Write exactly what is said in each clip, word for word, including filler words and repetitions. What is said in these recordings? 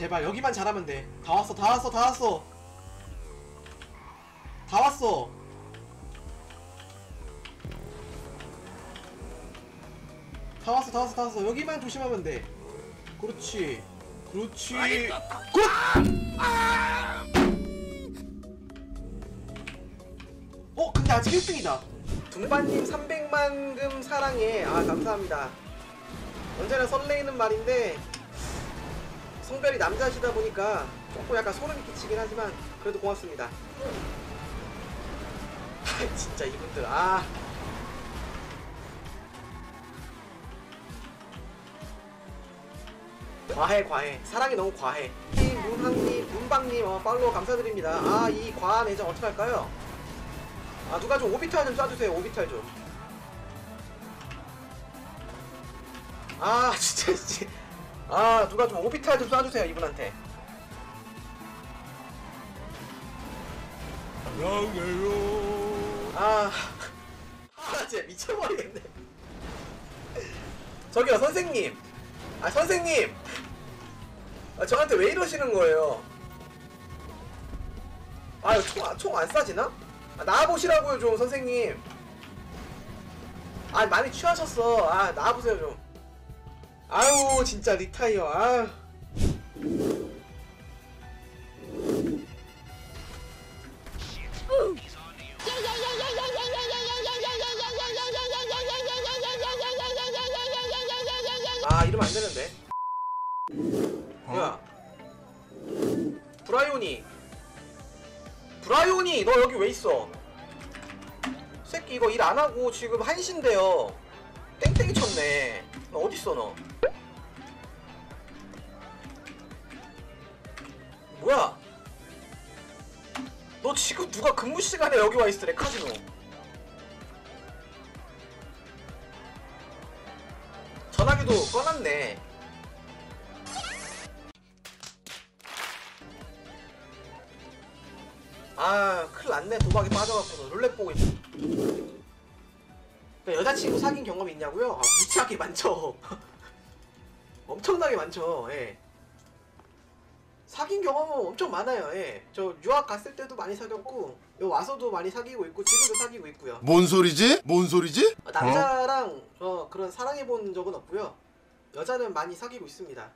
제발 여기만 잘하면 돼. 다 왔어 다 왔어 다 왔어 다 왔어. 다 왔어 다 왔어 다 왔어. 여기만 조심하면 돼. 그렇지 그렇지. 굿! 어 근데 아직 일 등이다 둥반님. 삼백만금 사랑해. 아 감사합니다. 언제나 설레이는 말인데 성별이 남자시다 보니까 조금 약간 소름이 끼치긴 하지만 그래도 고맙습니다. 아 진짜 이분들. 아 과해 과해. 사랑이 너무 과해. 문항님 문방님 어, 팔로우 감사드립니다. 아 이 과한 애정 어떡할까요? 아 누가 좀 오비탈 좀 쏴주세요. 오비탈 좀. 아 진짜 진짜. 아 누가 좀 오비탈 좀 쏴주세요 이분한테. 아, 아 진짜 미쳐버리겠네. 저기요 선생님. 아 선생님. 아, 저한테 왜 이러시는 거예요? 아 총 총 안 쏴지나? 아, 나와보시라고요 좀 선생님. 아 많이 취하셨어. 아 나와보세요 좀. 아우 진짜 리타이어. 아유. 아 이러면 안 되는데. 어? 야 브라이오니 브라이오니 너 여기 왜 있어? 새끼 이거 일 안 하고 지금 한시인데요. 땡땡이 쳤네. 너 어딨어 너? 뭐야? 너 지금 누가 근무 시간에 여기 와 있으래 카지노. 전화기도 꺼놨네. 아 큰일 났네. 도박에 빠져갖고서 룰렛 보고 있어. 여자친구 사귄 경험이 있냐고요? 아 무지하게 많죠. 엄청나게 많죠. 예. 사귄 경험은 엄청 많아요. 예. 저 유학 갔을 때도 많이 사귀었고 여기 와서도 많이 사귀고 있고 지금도 사귀고 있고요. 뭔 소리지? 뭔 소리지? 아, 남자랑 어? 어, 그런 사랑해본 적은 없고요. 여자는 많이 사귀고 있습니다.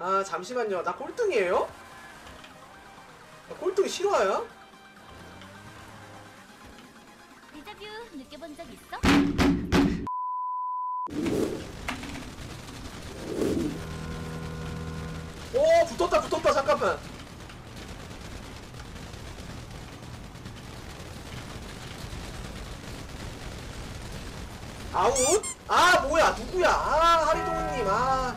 아 잠시만요. 나 꼴등이에요? 나 꼴등이 싫어요? 데자뷰 느껴본 적 있어? 오 붙었다 붙었다. 잠깐만. 아웃? 아 뭐야 누구야? 아 하리동훈님. 아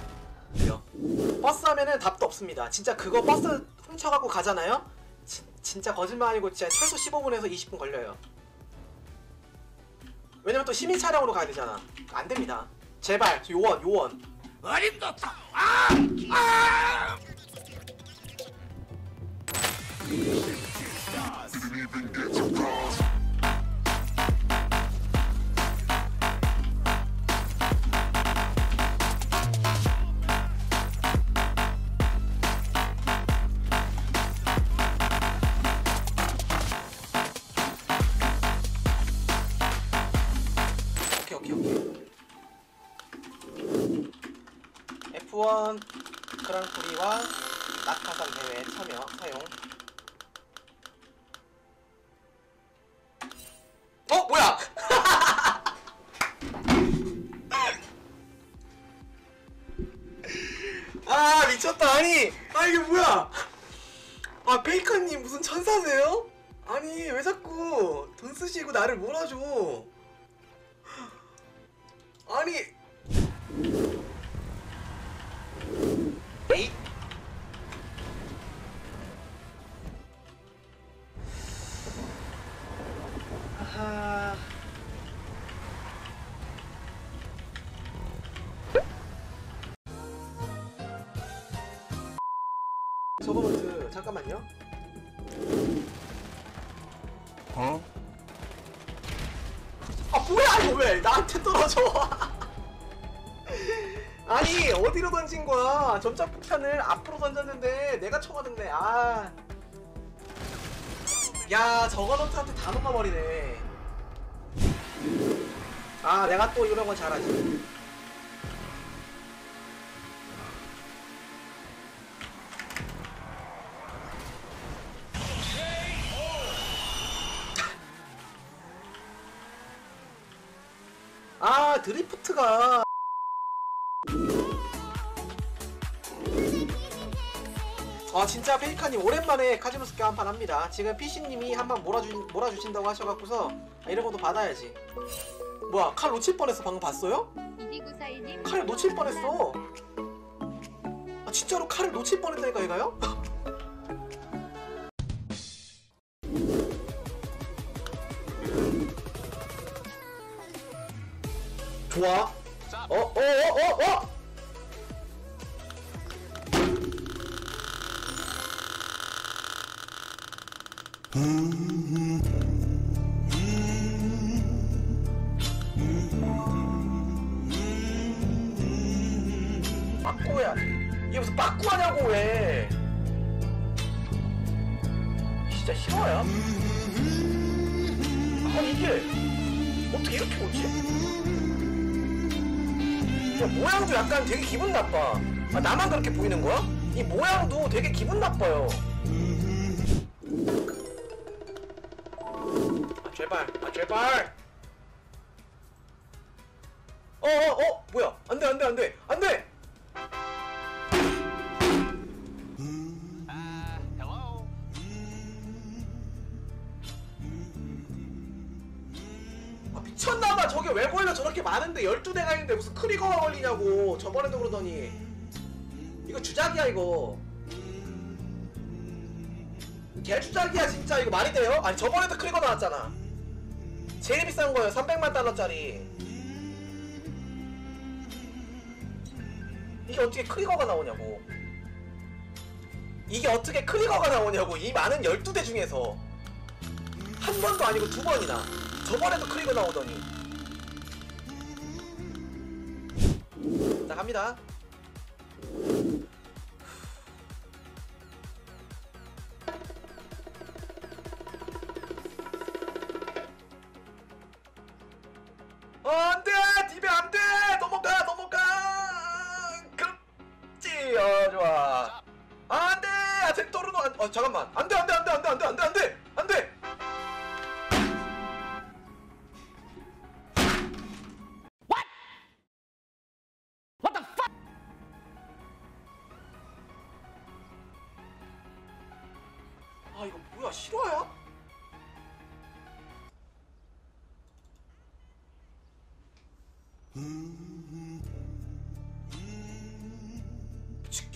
버스 하면은 답도 없습니다. 진짜 그거 버스 훔쳐갖고 가잖아요? 지, 진짜 거짓말 아니고 진짜 최소 십오 분에서 이십 분 걸려요. 왜냐면 또 시민 차량으로 가야 되잖아. 안 됩니다. 제발 요원 요원. 어림도 없어. 아! 아! 에프원 그랑프리와 낙하산 대회에 참여, 사용. 어? 뭐야? 아 미쳤다. 아니 아 이게 뭐야. 아 베이컨님 무슨 천사세요? 아니 왜 자꾸 돈 쓰시고 나를 몰아줘. 아니 에잇? 아하... 저거부터 잠깐만요. 어? 아 뭐야 이거 왜 나한테 떨어져. 아니 어디로 던진 거야. 점착 폭탄을 앞으로 던졌는데 내가 쳐맞았네. 아 야 저거 너트한테 다 녹아버리네. 아 내가 또 이런 건 잘하지. 아 드리프트가 아 진짜 페이카님 오랜만에 카지노스케 한판 합니다. 지금 피씨님이 한판 몰아주, 몰아주신다고 하셔갖고서 아, 이런 것도 받아야지. 뭐야 칼 놓칠 뻔했어. 방금 봤어요? 칼 놓칠 뻔했어. 아 진짜로 칼을 놓칠 뻔했다니까 얘가요? 좋아. 어? 어? 어? 어? 어? 빠꾸야. 이게 무슨 빠꾸하냐고 왜? 진짜 싫어요? 아 이게 어떻게 이렇게 오지? 야 모양도 약간 되게 기분 나빠. 아 나만 그렇게 보이는 거야? 이 모양도 되게 기분 나빠요. 제발, 아 제발. 어, 어, 어, 뭐야? 안돼, 안돼, 안돼, 안돼. 아, hello. 아 미쳤나봐. 저게 왜 걸려? 저렇게 많은데 열두 대가 있는데 무슨 크리거가 걸리냐고. 저번에도 그러더니 이거 주작이야 이거. 개 주작이야 진짜. 이거 말이 돼요? 아니 저번에도 크리거 나왔잖아. 제일 비싼 거예요. 삼백만 달러짜리. 이게 어떻게 크리거가 나오냐고. 이게 어떻게 크리거가 나오냐고. 이 많은 열두 대 중에서 한 번도 아니고 두 번이나. 저번에도 크리거 나오더니. 자 갑니다. 어, 안돼! 디베 안돼! 넘어가! 넘어가! 그렇지! 어 좋아. 안돼! 아 잭토르노 안.. 어 잠깐만. 안돼 안돼 안돼 안돼 안돼 안돼 안돼! 안돼! What? What the fuck? 아 이거 뭐야 실화야?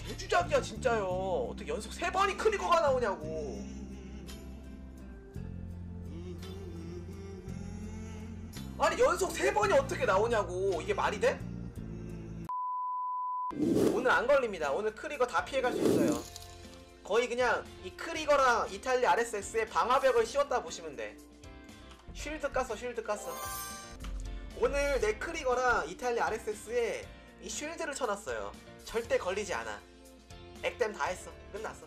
개주작이야 진짜요. 어떻게 연속 세 번이 크리거가 나오냐고. 아니 연속 세 번이 어떻게 나오냐고. 이게 말이 돼? 오늘 안 걸립니다. 오늘 크리거 다 피해갈 수 있어요. 거의 그냥 이 크리거랑 이탈리 알에스에스에 방화벽을 씌웠다 보시면 돼. 쉴드 깠어 쉴드 깠어. 오늘 내 크리거랑 이탈리 알에스에스에 이 쉴드를 쳐놨어요. 절대 걸리지 않아. 액땜 다 했어. 끝났어.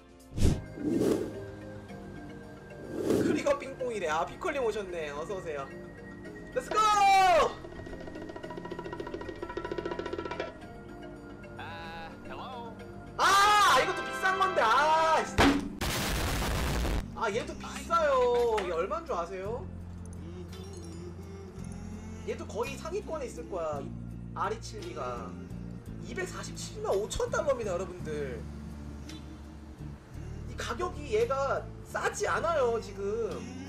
크리거 빙봉이래. 아 피콜님 오셨네. 어서오세요. 렛츠고! 아, 아 이것도 비싼건데. 아, 아 얘도 비싸요. 이게 얼마인 줄 아세요? 얘도 거의 상위권에 있을 거야. 아리칠리가 이백사십칠만 오천 달러입니다 여러분들. 이 가격이 얘가 싸지 않아요. 지금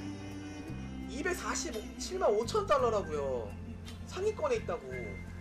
이백사십칠만 오천 달러라고요 상위권에 있다고.